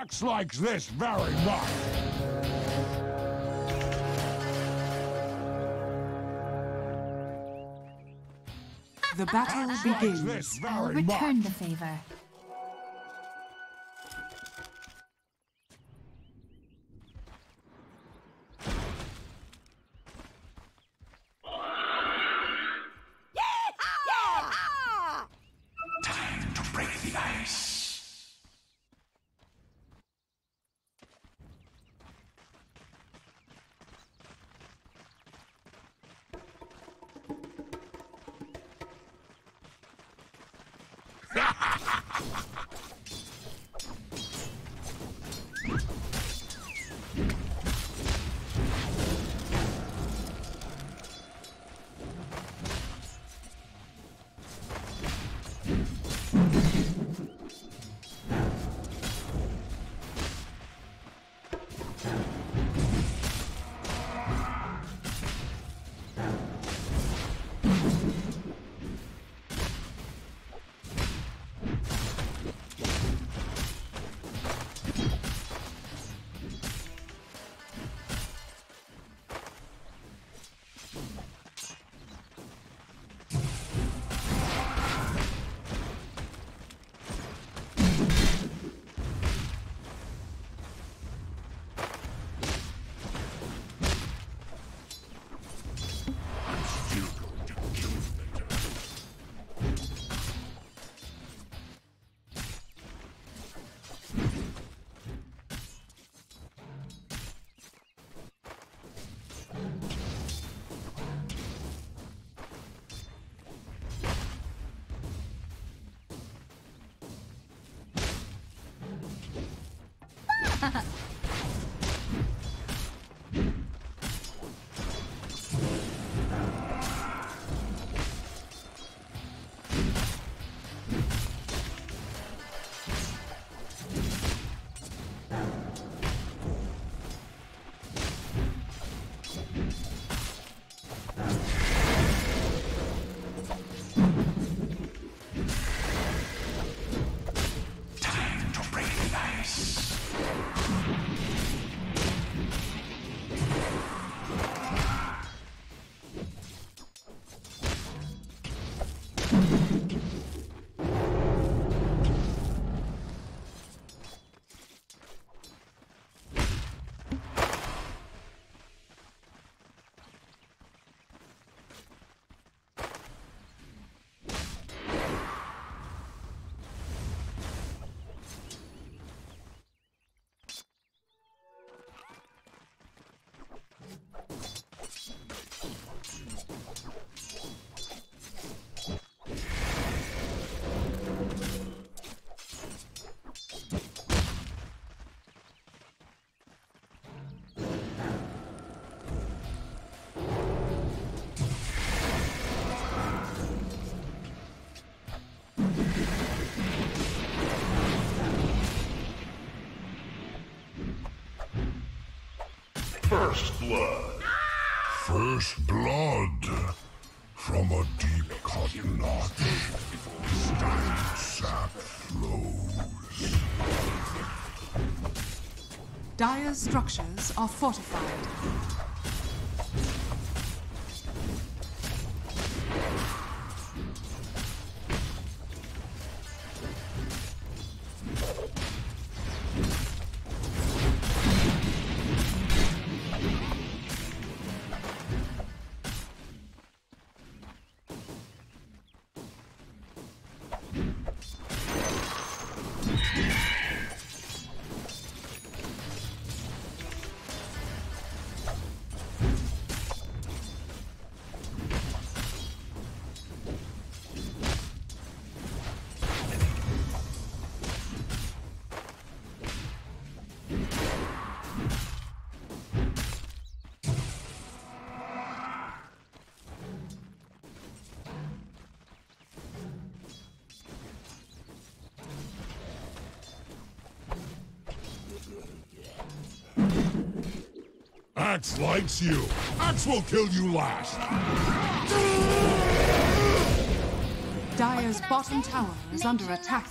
Axe likes this very much. The battle begins. I'll return the favor. Time to break the ice. First blood. First blood from a deep cut knot. Stagnant sap flows. Dire's structures are fortified. Axe likes you. Axe will kill you last. Dire's bottom tower is under attack.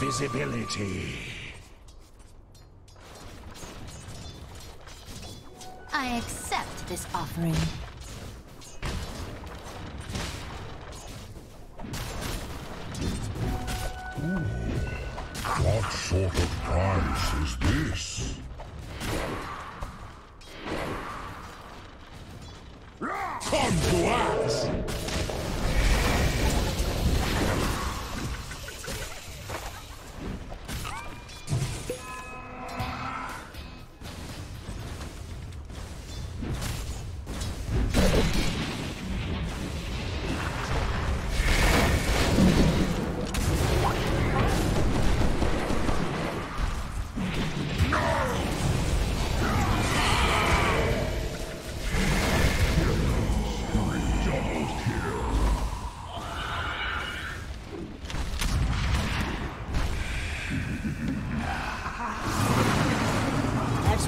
Invisibility. I accept this offering. Ooh. What sort of prize is this? Come to Axe!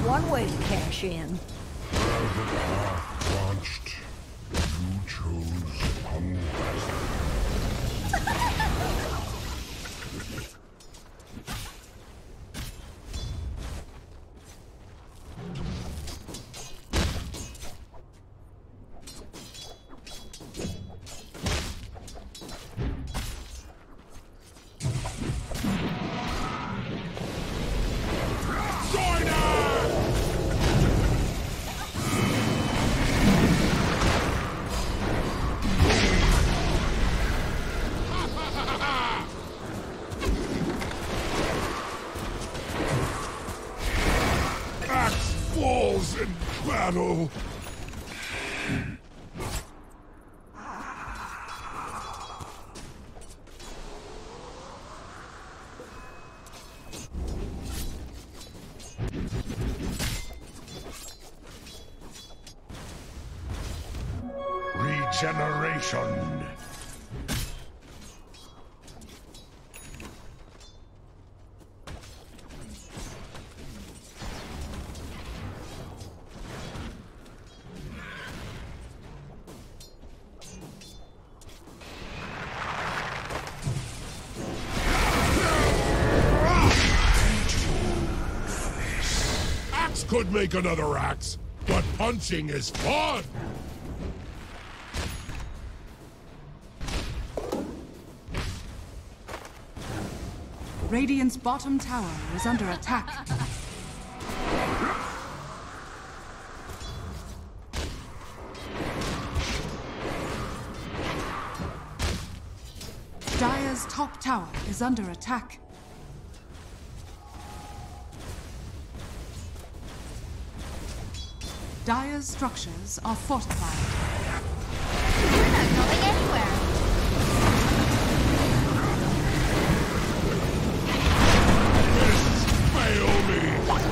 One way to cash in. You chose unrest. Battle. Regeneration. Could make another axe, but punching is fun! Radiant's bottom tower is under attack. Dire's top tower is under attack. Dire's structures are fortified. We're not going anywhere. This failed me.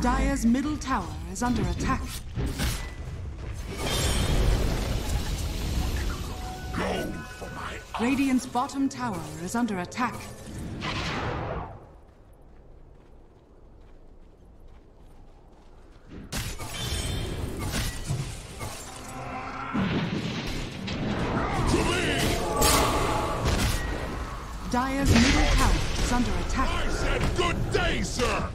Dire's middle tower is under attack. Go for my arm. Radiant's bottom tower is under attack. Dire's middle tower is under attack. I said good day, sir!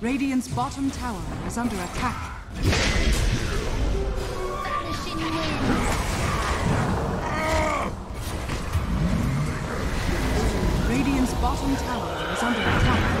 Radiant's bottom tower is under attack. Vanishing wings! Radiant's bottom tower is under attack.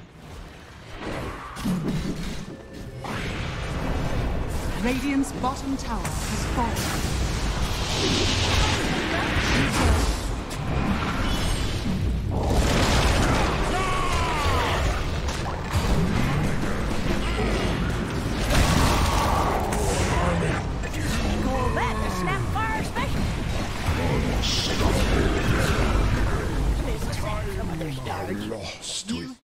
Radiant's bottom tower has fallen.